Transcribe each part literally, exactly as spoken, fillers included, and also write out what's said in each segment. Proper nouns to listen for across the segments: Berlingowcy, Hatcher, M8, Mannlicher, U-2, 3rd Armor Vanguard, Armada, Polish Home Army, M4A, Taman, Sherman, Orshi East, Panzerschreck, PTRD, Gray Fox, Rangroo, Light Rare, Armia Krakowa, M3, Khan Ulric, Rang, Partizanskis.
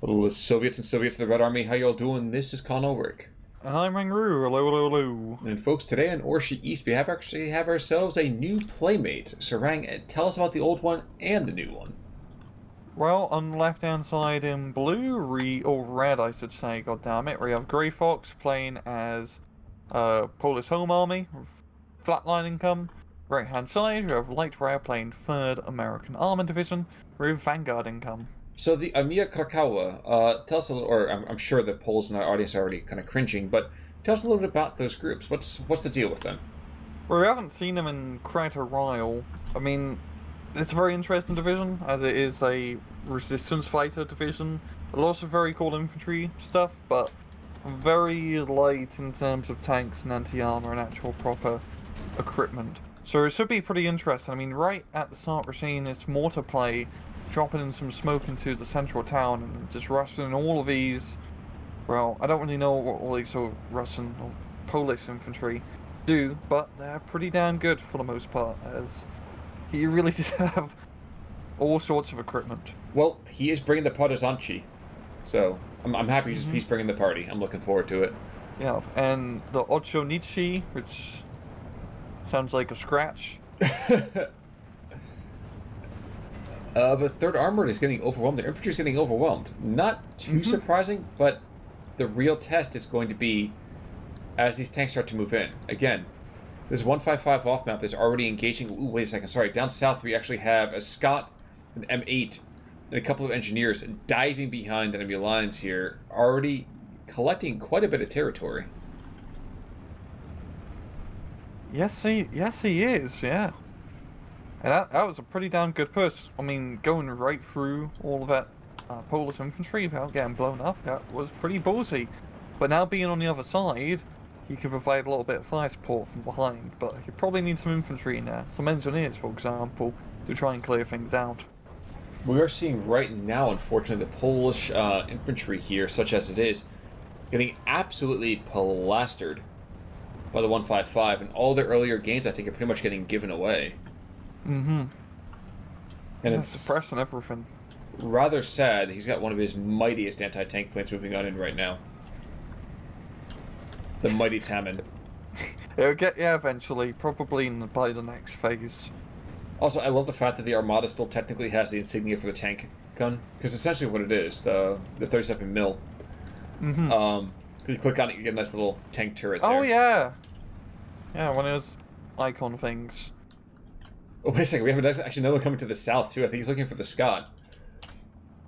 Hello, Soviets and Soviets of the Red Army, how y'all doing? This is Khan Ulric. I'm Rangroo. Hello, hello, hello. And folks, today on Orshi East, we have actually have ourselves a new playmate. So Rang, tell us about the old one and the new one. Well, on the left-hand side in blue, re or red, I should say, god damn it, we have Gray Fox playing as uh, Polish Home Army, flatline income. Right-hand side, we have Light Rare playing third American Armor Division, with Vanguard income. So the Armia Krakowa, uh, tell us a little, or I'm, I'm sure the Poles in our audience are already kind of cringing, but tell us a little bit about those groups. What's what's the deal with them? Well, we haven't seen them in quite a while. I mean, it's a very interesting division, as it is a resistance fighter division. Lots of very cool infantry stuff, but very light in terms of tanks and anti-armor and actual proper equipment. So it should be pretty interesting. I mean, right at the start we're seeing this mortar play dropping in some smoke into the central town and just rushing all of these, well, I don't really know what all these sort of Russian or Polish infantry do, but they're pretty damn good for the most part, as he really does have all sorts of equipment. Well, he is bringing the Partizanskis, so I'm, I'm happy he's, mm-hmm. he's bringing the party. I'm looking forward to it. Yeah, and the Ocho Nichi, which sounds like a scratch. Uh, but third Armored is getting overwhelmed. Their infantry is getting overwhelmed. Not too mm-hmm. surprising, but the real test is going to be as these tanks start to move in. Again, this one five five off map is already engaging. Ooh, wait a second. Sorry, down south we actually have a Scott, an M eight, and a couple of engineers diving behind enemy lines here, already collecting quite a bit of territory. Yes, he, yes, he is. Yeah. And that, that was a pretty damn good push. I mean, going right through all of that uh, Polish infantry without getting blown up, that was pretty ballsy. But now being on the other side, he could provide a little bit of fire support from behind, but he probably needs some infantry in there, some engineers, for example, to try and clear things out. We are seeing right now, unfortunately, the Polish uh, infantry here, such as it is, getting absolutely plastered by the one five five, and all their earlier gains, I think, are pretty much getting given away. Mm-hmm. And yeah, it's suppressing everything. Rather sad. He's got one of his mightiest anti-tank planes moving on in right now. The mighty Taman. It'll get yeah eventually, probably in the, by the next phase. Also, I love the fact that the Armada still technically has the insignia for the tank gun, because essentially what it is, the the thirty-seven mil. Mm-hmm. Um, if you click on it, you get a nice little tank turret. Oh there. yeah, yeah, one of those icon things. Oh, wait a second, we have actually another one coming to the south, too. I think he's looking for the Scott.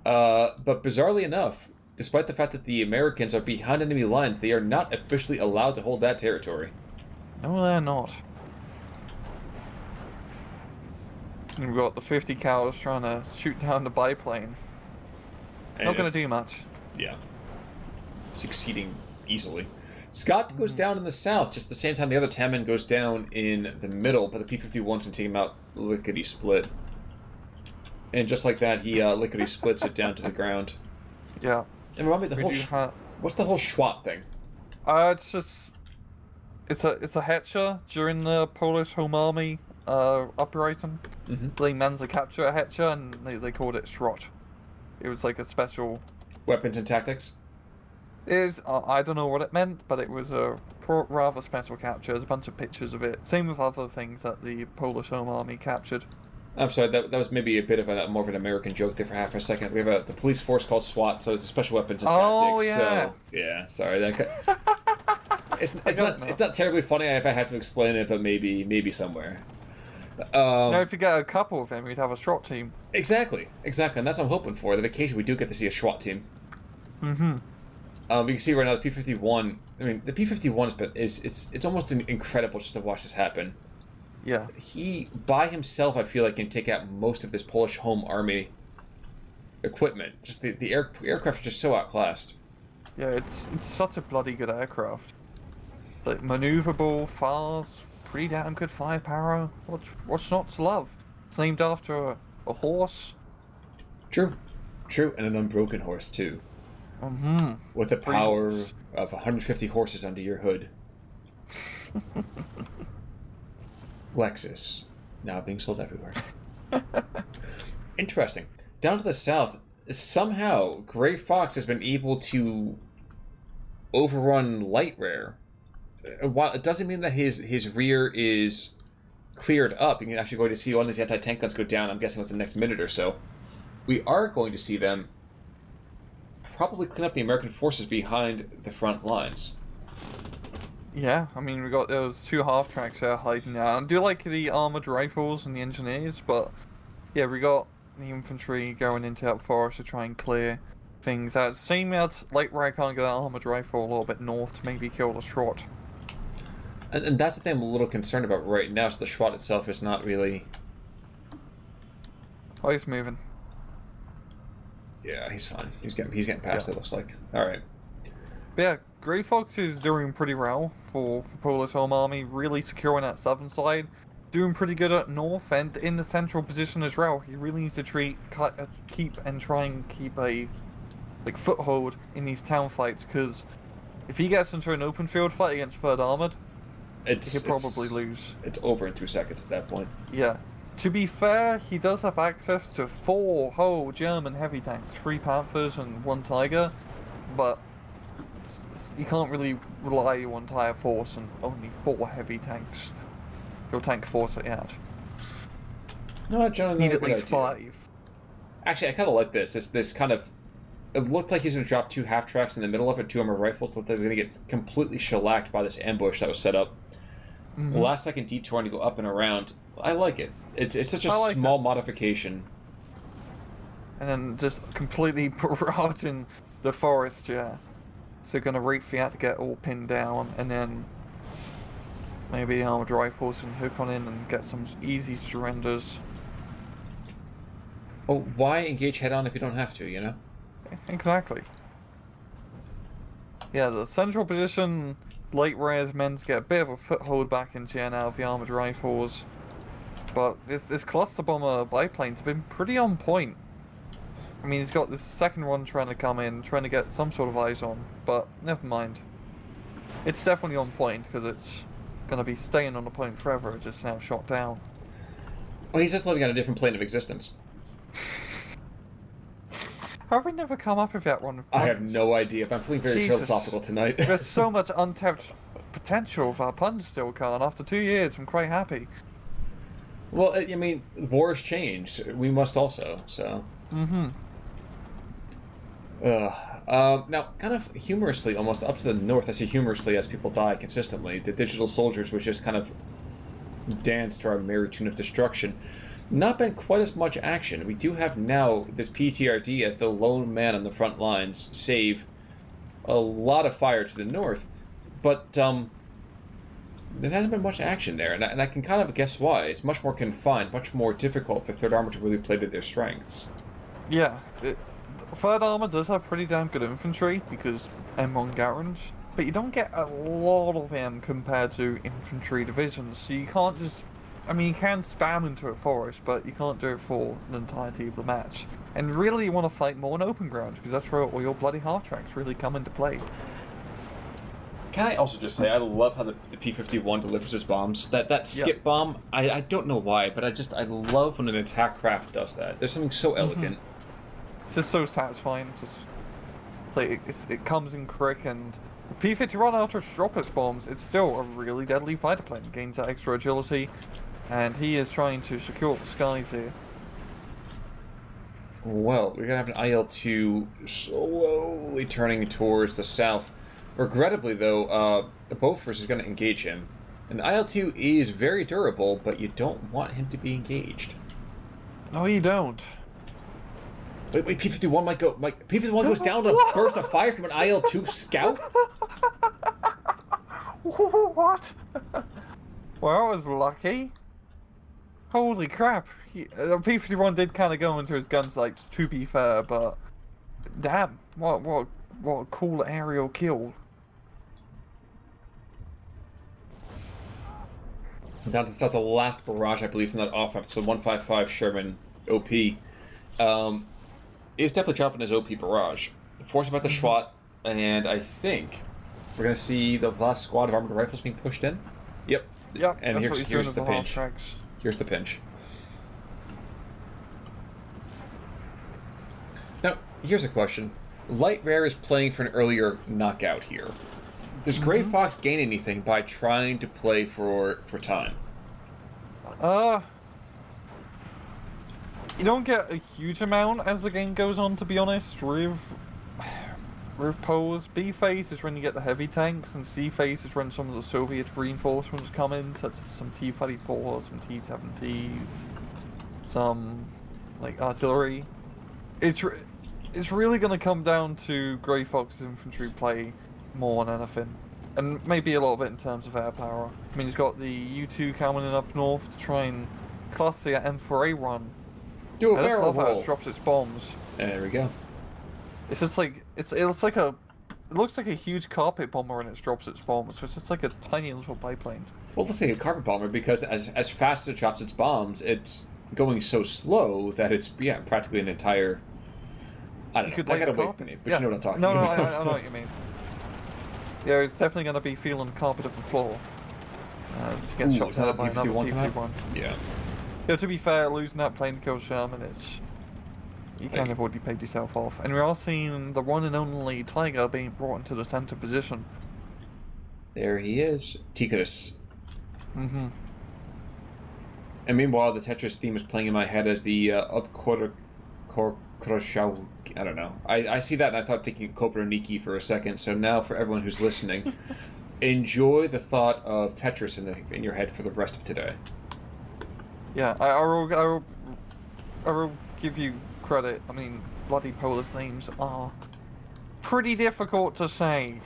Uh, but bizarrely enough, despite the fact that the Americans are behind enemy lines, they are not officially allowed to hold that territory. No, they're not. And we've got the fifty cows trying to shoot down the biplane. And not going to do much. Yeah. Succeeding easily. Scott goes down in the south, just the same time the other Taman goes down in the middle, but the P fifty-ones can take him out lickety-split. And just like that, he uh, lickety-splits it down to the ground. Yeah. And remind me, the we whole... Have... What's the whole Schwat thing? Uh, it's just... It's a it's a Hatcher during the Polish Home Army uh, uprising. Mm-hmm. They managed to capture a Hatcher, and they, they called it Schrott. It was like a special... Weapons and tactics? Is uh, I don't know what it meant, but it was a pro rather special capture. There's a bunch of pictures of it. Same with other things that the Polish Home Army captured. I'm sorry, that, that was maybe a bit of a more of an American joke there for half a second. We have a the police force called SWAT, so it's a special weapons and oh, tactics. Yeah. So yeah, sorry. That, it's it's not know. it's not terribly funny if I had to explain it, but maybe maybe somewhere. Um, now, if you get a couple of them, you'd have a SWAT team. Exactly, exactly, and that's what I'm hoping for. That occasionally we do get to see a SWAT team. Mm-hmm. Um, you can see right now the P fifty-one. I mean, the P fifty-one is it's it's almost incredible just to watch this happen. Yeah. He by himself, I feel like, can take out most of this Polish Home Army equipment. Just the the air, aircraft are just so outclassed. Yeah, it's it's such a bloody good aircraft. It's like maneuverable, fast, pretty damn good firepower. What what's not to love? It's named after a, a horse. True, true, and an unbroken horse too. Mm-hmm. With the power Brilliant. of one hundred fifty horses under your hood. Lexus. Now being sold everywhere. Interesting. Down to the south, somehow Gray Fox has been able to overrun Light Rare. While it doesn't mean that his his rear is cleared up, you can actually go to see one of these anti-tank guns go down, I'm guessing within the next minute or so. We are going to see them probably clean up the American forces behind the front lines. Yeah, I mean, we got those two half-tracks there hiding out. I do like the armored rifles and the engineers, but yeah, we got the infantry going into that forest to try and clear things out. Same out like where I can't get that armored rifle a little bit north to maybe kill the Schwat. And, and that's the thing I'm a little concerned about right now, so the Schwat itself is not really... Oh, he's moving. Yeah, he's fine. He's getting, he's getting past, yeah. It looks like. Alright. Yeah, Grey Fox is doing pretty well for, for Polish Home Army, really securing that southern side. Doing pretty good at north and in the central position as well. He really needs to treat, cut, keep and try and keep a like foothold in these town fights, because if he gets into an open field fight against third Armored, it's, he'll probably it's, lose. It's over in two seconds at that point. Yeah. To be fair, he does have access to four whole German heavy tanks, three Panthers and one Tiger, but you can't really rely on entire force and only four heavy tanks. Your tank force it out. No, John. Need at least five. Actually, I kind of like this. This this kind of... It looked like he was going to drop two half-tracks in the middle of it, two armor rifles. Looked like they were going to get completely shellacked by this ambush that was set up. Mm-hmm. Last-second detour to go up and around. I like it. It's it's such a like small that. modification. And then just completely barraging the forest, yeah. So going to wait for that to get all pinned down, and then... Maybe armored rifles and hook on in and get some easy surrenders. Oh, why engage head-on if you don't have to, you know? Exactly. Yeah, the central position, Light Rare's men to get a bit of a foothold back in here now with the armored rifles. But this, this cluster bomber biplane's been pretty on point. I mean, he's got this second one trying to come in, trying to get some sort of eyes on, but never mind. It's definitely on point, because it's... gonna be staying on the plane forever, just now shot down. Well, he's just living on a different plane of existence. How have we never come up with that one? I have no idea, but I'm feeling very Jesus. philosophical tonight. There's so much untapped potential for our puns still, Khan. After two years, I'm quite happy. Well, I mean, wars change. We must also, so... Mm-hmm. Ugh. Uh, now, kind of humorously, almost up to the north, I see humorously as people die consistently, the digital soldiers which just kind of dance to our merry tune of destruction. Not been quite as much action. We do have now this P T R D as the lone man on the front lines, save a lot of fire to the north, but um, there hasn't been much action there, and I, and I can kind of guess why. It's much more confined, much more difficult for third Armor to really play to their strengths. Yeah, it third Armor does have pretty damn good infantry, because M one Garand, but you don't get a lot of them compared to infantry divisions, so you can't just... I mean, you can spam into a forest, but you can't do it for the entirety of the match. And really you want to fight more on open ground, because that's where all your bloody half-tracks really come into play. Can I also just say, I love how the, the P fifty-one delivers its bombs. That that skip yep. bomb, I, I don't know why, but I just I love when an attack craft does that. There's something so elegant. Mm-hmm. It's just so satisfying. It's just, it's like it, it's, it comes in quick, and the P fifty-one after it drops its bombs, it's still a really deadly fighter plane. It gains that extra agility, and he is trying to secure the skies here. Well, we're gonna have an I L two slowly turning towards the south. Regrettably, though, uh, the Bofors is gonna engage him, and the I L two is very durable, but you don't want him to be engaged. No, you don't. Wait, wait, P fifty-one might go, might, P fifty-one goes down to a burst of fire from an I L two scout? What? Well, I was lucky. Holy crap. He, uh, P fifty-one did kind of go into his gun sights, to be fair, but... Damn, what, what, what a cool aerial kill. Down to the south, the last barrage, I believe, from that offense, so one fifty-five Sherman O P. Um... He's definitely dropping his O P barrage. Forcing about the Schwat, and I think we're going to see the last squad of armored rifles being pushed in. Yep. Yep. And here's, here's the, the pinch. Tracks. Here's the pinch. Now, here's a question. Light Rare is playing for an earlier knockout here. Does Gray mm-hmm. Fox gain anything by trying to play for for time? Uh, you don't get a huge amount as the game goes on, to be honest. With with Poles, B phase is when you get the heavy tanks, and C phase is when some of the Soviet reinforcements come in, such as some T thirty-fours, some T seventies, some like artillery. It's re it's really going to come down to Gray Fox's infantry play more than anything, and maybe a little bit in terms of air power. I mean, he's got the U two coming in up north to try and cluster the M four A run. Do a I barrel roll. It drops its bombs. There we go. It's just like it's it looks like a it looks like a huge carpet bomber when it drops its bombs. So it's just like a tiny little biplane. Well, let's say a carpet bomber, because as as fast as it drops its bombs, it's going so slow that it's yeah practically an entire. I don't you know. Could I gotta wait for it, but yeah. you know what I'm talking no, no, about. No, I, I know what you mean. Yeah, it's definitely going to be feeling carpet of the floor. Uh, it's getting shot down by another P fifty-one. Yeah. Yeah, to be fair, losing that plane to kill Sherman, it's... You kind of already paid yourself off. And we are seeing the one and only Tiger being brought into the center position. There he is. Tetris. Mm-hmm. And meanwhile, the Tetris theme is playing in my head as the uh, up quarter... Cor Kroshow, I don't know. I, I see that and I thought thinking Koperniki for a second. So now for everyone who's listening, enjoy the thought of Tetris in the in your head for the rest of today. Yeah, I, I, will, I, will, I will give you credit. I mean, bloody Polish names are pretty difficult to say.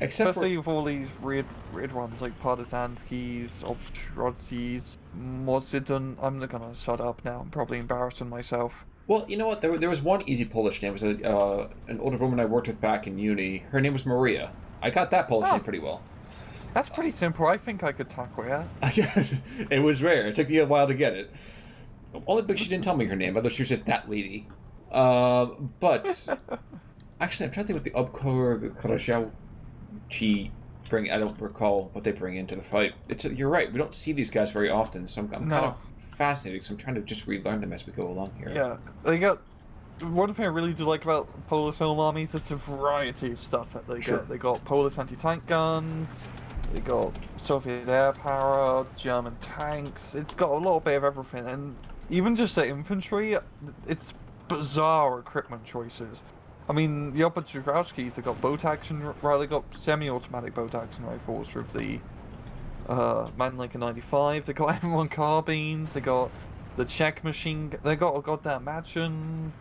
Except Especially for... with all these weird, weird ones like Partizanskis, Obstrodzis, Mozidon. I'm not going to shut up now. I'm probably embarrassing myself. Well, you know what? There, there was one easy Polish name. It was a, uh, an older woman I worked with back in uni. Her name was Maria. I got that Polish oh, name pretty well. That's pretty uh, simple. I think I could tackle that. It was rare. It took me a while to get it. Only because she didn't tell me her name, although she was just that lady. Uh, but actually, I'm trying to think what the Obkor Krasowchi bring. I don't recall what they bring into the fight. It's you're right. We don't see these guys very often, so I'm, I'm no. kind of. fascinating, so I'm trying to just relearn them as we go along here. Yeah, they got one thing I really do like about Polish Home Army is it's a variety of stuff that they sure. got. They got Polish anti-tank guns, they got Soviet air power, German tanks. It's got a little bit of everything, and even just the infantry, it's bizarre equipment choices. I mean, the Obstrodzis, they got bolt action, right? They got semi-automatic bolt action rifles with the. Uh, Mannlicher ninety-five, they got M one carbines, they got the Czech machine, they got a goddamn Madchen.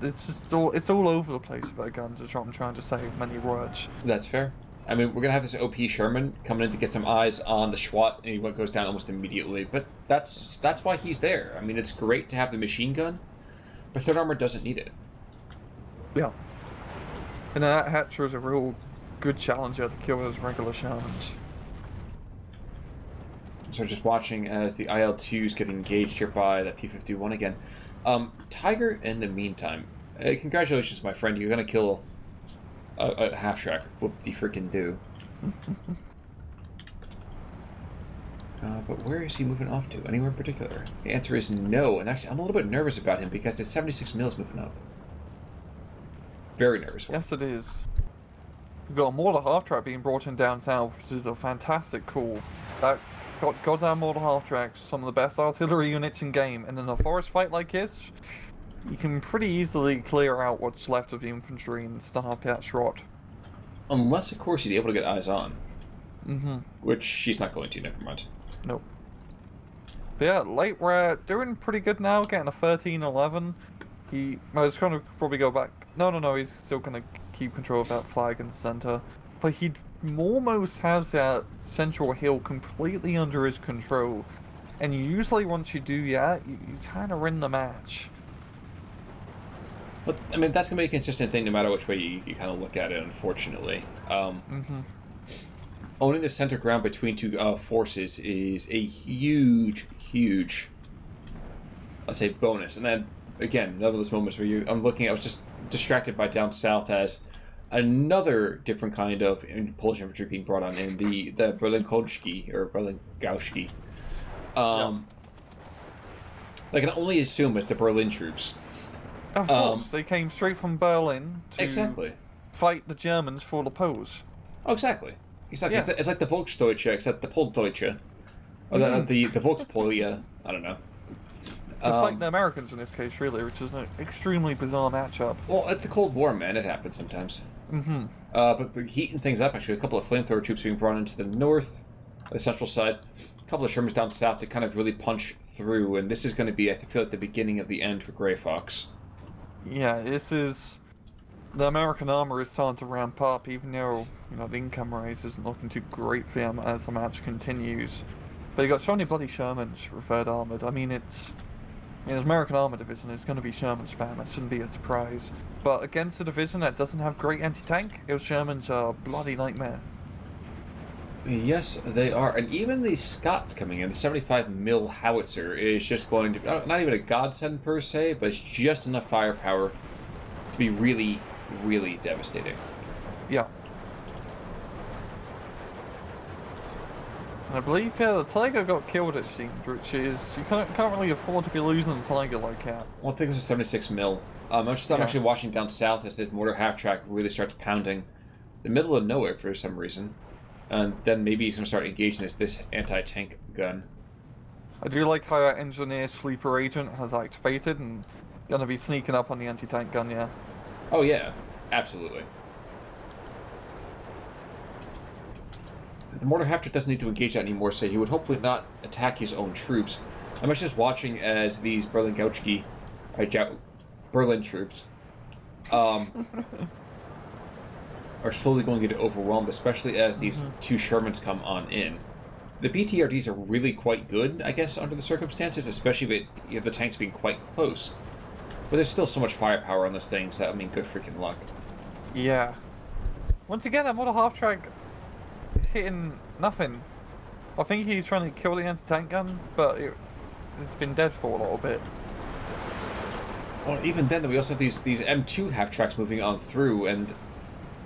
It's just all, it's all over the place with their guns, is what I'm trying to say, many words. That's fair. I mean, we're gonna have this O P Sherman coming in to get some eyes on the Schwat, and he goes down almost immediately, but that's that's why he's there. I mean, it's great to have the machine gun, but third Armor doesn't need it. Yeah. And that Hatcher is a real good challenger to kill those regular Shermans. So just watching as the I L two is getting engaged here by that P fifty-one again. Um, Tiger, in the meantime, uh, congratulations, my friend. You're going to kill a, a half-track. Whoop-de-freaking-do. uh, but where is he moving off to? Anywhere in particular? The answer is no. And actually, I'm a little bit nervous about him because the seventy-six mils moving up. Very nervous. One. Yes, it is. We've got more of the half-track being brought in down south, which is a fantastic call. That... Got goddamn more than half tracks, some of the best artillery units in game, and in a forest fight like this, you can pretty easily clear out what's left of the infantry and stun up that shot. Unless, of course, he's able to get eyes on. Mm-hmm. Which she's not going to, never mind. Nope. But yeah, Light Rare doing pretty good now, getting a thirteen eleven. He, well, he's going to probably go back. No, no, no, he's still going to keep control of that flag in the center. But he almost has that central hill completely under his control. And usually once you do that, you, you kind of win the match. But, I mean, that's going to be a consistent thing no matter which way you, you kind of look at it, unfortunately. Um, mm-hmm. Owning the center ground between two uh, forces is a huge, huge, let's say, bonus. And then, again, another of those moments where you, I'm looking, I was just distracted by down south as... Another different kind of Polish infantry being brought on in the the Berlinkoschke or Berlingowcy. Um, yeah. I can only assume it's the Berlin troops, Of um, course, they came straight from Berlin to exactly. fight the Germans for the Poles. Oh, exactly. Exactly. Yeah. It's, it's like the Volksdeutsche, except the Poldeutsche. Or the, mm. the, the Volkspolia, I don't know. To um, fight the Americans in this case, really, which is an extremely bizarre matchup. Well, at the Cold War, man, it happens sometimes. Mm-hmm. Uh, but, but heating things up, actually, a couple of flamethrower troops being brought into the north, the central side, a couple of Shermans down south to kind of really punch through, and this is going to be, I feel like, the beginning of the end for Gray Fox. Yeah, this is... The American armor is starting to ramp up, even though, you know, the income raise isn't looking too great for him as the match continues. But you got so many bloody Shermans for third Armored. I mean, it's... In his American Armor Division, it's going to be Sherman spam. That shouldn't be a surprise. But against a division that doesn't have great anti-tank, those Shermans are a bloody nightmare. Yes, they are. And even the Scots coming in, the seventy-five millimeter howitzer, is just going to be... Not even a godsend per se, but it's just enough firepower to be really, really devastating. Yeah. I believe yeah, the Tiger got killed at Seemed, which is, you can't, can't really afford to be losing the Tiger like that. Well, I think it was a seventy-six mil. Um, I'm, just, I'm yeah. actually watching down south as the mortar half-track really starts pounding the middle of nowhere for some reason. And then maybe he's going to start engaging this, this anti-tank gun. I do like how our engineer sleeper agent has activated and going to be sneaking up on the anti-tank gun, yeah. Oh yeah, absolutely. The mortar half-track doesn't need to engage that anymore, so he would hopefully not attack his own troops. I'm just watching as these Berlingowcy, Berlin troops, um, are slowly going to get overwhelmed, especially as these mm-hmm. two Shermans come on in. The P T R Ds are really quite good, I guess, under the circumstances, especially if it, you have the tanks being quite close. But there's still so much firepower on those things that, I mean, good freaking luck. Yeah. Once again, that mortar half-track... hitting nothing. I think he's trying to kill the anti-tank gun, but it, it's been dead for a little bit. Well, even then, we also have these these M two half-tracks moving on through, and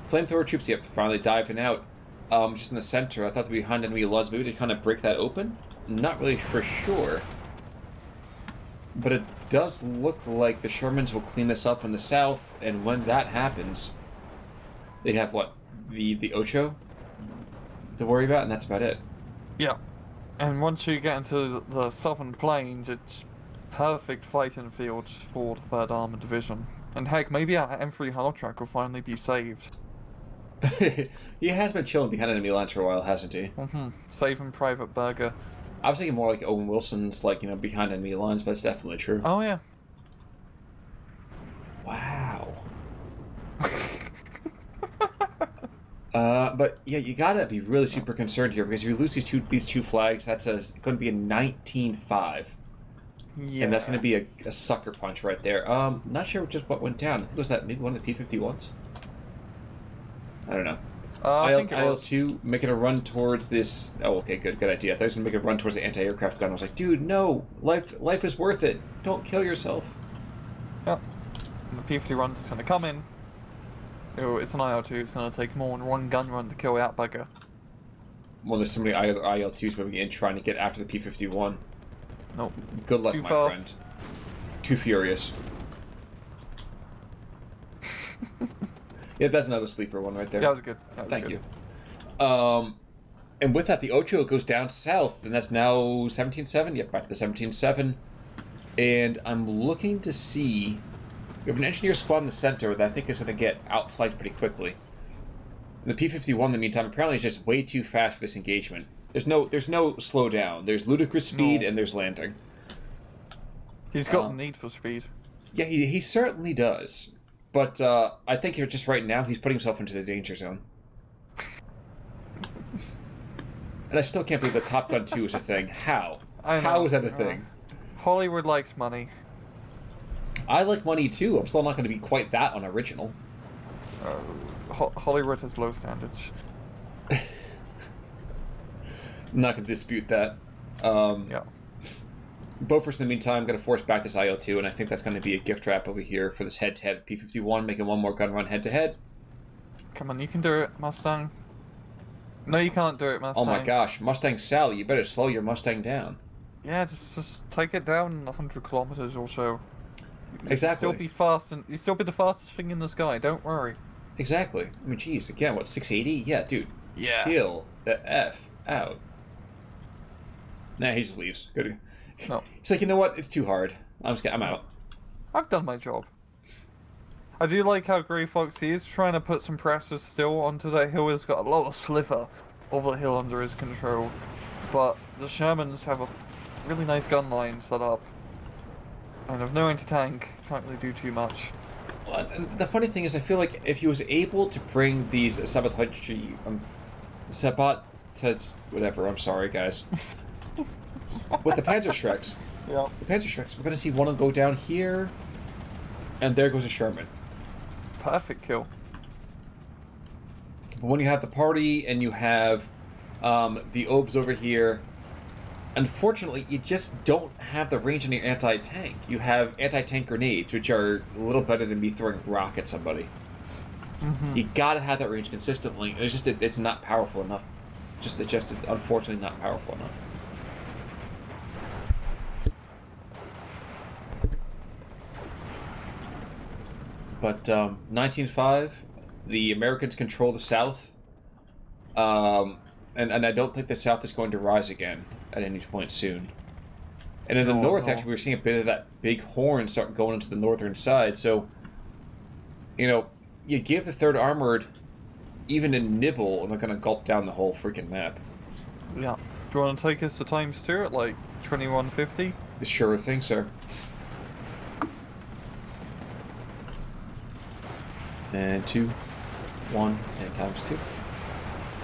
flamethrower troops, yep, finally diving out. Um, just in the center, I thought the behind enemy L U Ds maybe to kind of break that open. Not really for sure. But it does look like the Shermans will clean this up in the south, and when that happens, they have, what, the, the Ocho? To worry about, and that's about it. Yeah, and once you get into the southern plains, it's perfect fighting fields for the third Armored Division. And heck, maybe our M three half-track will finally be saved. He has been chilling behind enemy lines for a while, hasn't he? Mm-hmm. Saving Private Burger. I was thinking more like Owen Wilson's, like, you know, behind enemy lines, but that's definitely true. Oh yeah. Wow. Uh, but yeah, you gotta be really super concerned here, because if you lose these two these two flags, that's a, going to be a nineteen five, yeah. And that's going to be a, a sucker punch right there. Um, not sure just what went down. I think it was that maybe one of the P fifty-ones. I don't know. Uh, I think I L two making a run towards this. Oh, okay, good, good idea. I thought he was going to make a run towards the anti-aircraft gun. I was like, dude, no, life life is worth it. Don't kill yourself. Yep. And the P fifty-one is going to come in. Ew, it's an I L two, it's going to take more than one gun run to kill that bugger. Well, there's so many I L twos moving in trying to get after the P fifty-one. Nope. Good luck, Too my fast. friend. Too furious. Yeah, that's another sleeper one right there. That was good. That was Thank good. you. Um, and with that, the Ocho goes down south, and that's now seventeen seven. Yep, back to the seventeen seven. And I'm looking to see... We have an engineer squad in the center that I think is going to get outflanked pretty quickly. And the P fifty-one, in the meantime, apparently is just way too fast for this engagement. There's no, there's no slowdown. There's ludicrous speed no. and there's landing. He's got uh, the need for speed. Yeah, he he certainly does. But uh, I think here just right now he's putting himself into the danger zone. And I still can't believe that Top Gun two is a thing. How? I How know. is that a thing? Hollywood likes money. I like money too. I'm still not going to be quite that unoriginal. Uh, Ho Hollywood has low standards. I'm not going to dispute that. Um, yeah. Bofors, in the meantime, going to force back this I L two, and I think that's going to be a gift wrap over here for this head-to-head P fifty-one, making one more gun run head-to-head. Come on, you can do it, Mustang. No, you can't do it, Mustang. Oh my gosh, Mustang Sally, you better slow your Mustang down. Yeah, just, just take it down one hundred kilometers or so. Exactly. You'll still be fast, and you'll still be the fastest thing in the sky. Don't worry. Exactly. I mean, jeez, again, what, six eighty? Yeah, dude. Yeah. Kill the F out. Nah, he just leaves. Go to. No. He's like, you know what? It's too hard. I'm just. I'm out. I've done my job. I do like how Gray Fox, he is trying to put some pressure still onto that hill. He's got a lot of sliver over the hill under his control. But the Shermans have a really nice gun line set up. And of no anti-tank, can't really do too much. Well, and the funny thing is, I feel like if he was able to bring these sabotage... Um, sabotage... whatever, I'm sorry, guys. With the Panzerschrecks, yeah. the Panzerschrecks, we're going to see one of them go down here. And there goes a Sherman. Perfect kill. But when you have the party and you have um, the O B S over here, unfortunately, you just don't have the range on your anti-tank. You have anti-tank grenades, which are a little better than me throwing a rock at somebody. Mm-hmm. You gotta have that range consistently. It's just it's not powerful enough. Just it just it's unfortunately not powerful enough. But um, nineteen five, the Americans control the South, um, and, and I don't think the South is going to rise again at any point soon. And in the oh, North, no. actually, we're seeing a bit of that big horn start going into the northern side. So, you know, you give the third Armored even a nibble, and they're going to gulp down the whole freaking map. Yeah. Do you want to take us to times two at, like, twenty-one fifty? Sure thing, sir. And two, one, and times two,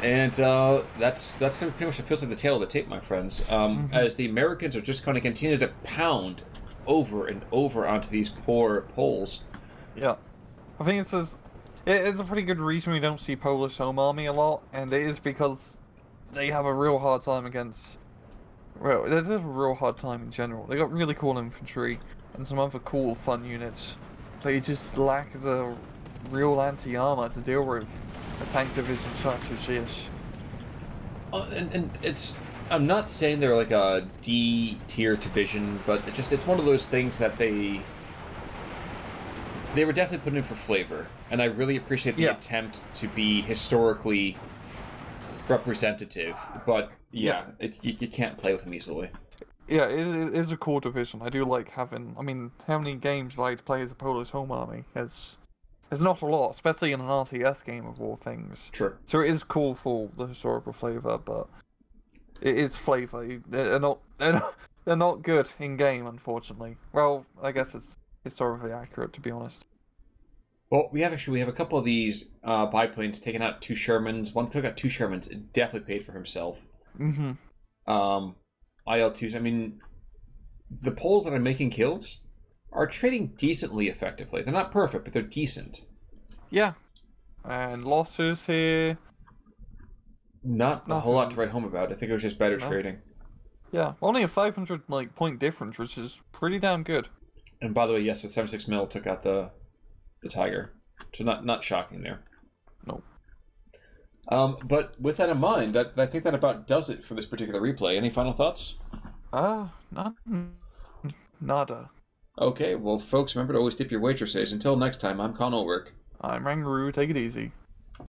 and uh, that's that's gonna pretty much it feels like the tail of the tape, my friends. Um, mm-hmm. As the Americans are just going to continue to pound over and over onto these poor Poles. Yeah, I think it's just, it, it's a pretty good reason we don't see Polish Home Army a lot, and it is because they have a real hard time against. Well, they have a real hard time in general. They got really cool infantry and some other cool, fun units, but you just lack the real anti-armor to deal with a tank division such as this. Oh, and, and it's... I'm not saying they're like a D-tier division, but it just it's one of those things that they... They were definitely put in for flavor, and I really appreciate the yeah. attempt to be historically representative, but yeah, yeah. It's, you, you can't play with them easily. Yeah, it, it is a cool division. I do like having... I mean, how many games do I play as a Polish Home Army? As... There's not a lot, especially in an R T S game of all things. True. So it is cool for the historical flavor, but it is flavor. They're not, they're not, they're not good in game, unfortunately. Well, I guess it's historically accurate, to be honest. Well, we have actually we have a couple of these uh, biplanes taking out two Shermans. One took out two Shermans. It definitely paid for himself. Mm-hmm. Um, I L twos. I mean, the Poles that are making kills are trading decently effectively. They're not perfect, but they're decent. Yeah. And losses here... Not Nothing. a whole lot to write home about. I think it was just better no. trading. Yeah. Only a five hundred like point difference, which is pretty damn good. And by the way, yes, the seventy-six mil took out the the Tiger. So not, not shocking there. No. Um, but with that in mind, I, I think that about does it for this particular replay. Any final thoughts? Uh, not... Nada. Okay, well, folks, remember to always tip your waitresses. Until next time, I'm Khan Ulric. I'm Rangroo. Take it easy.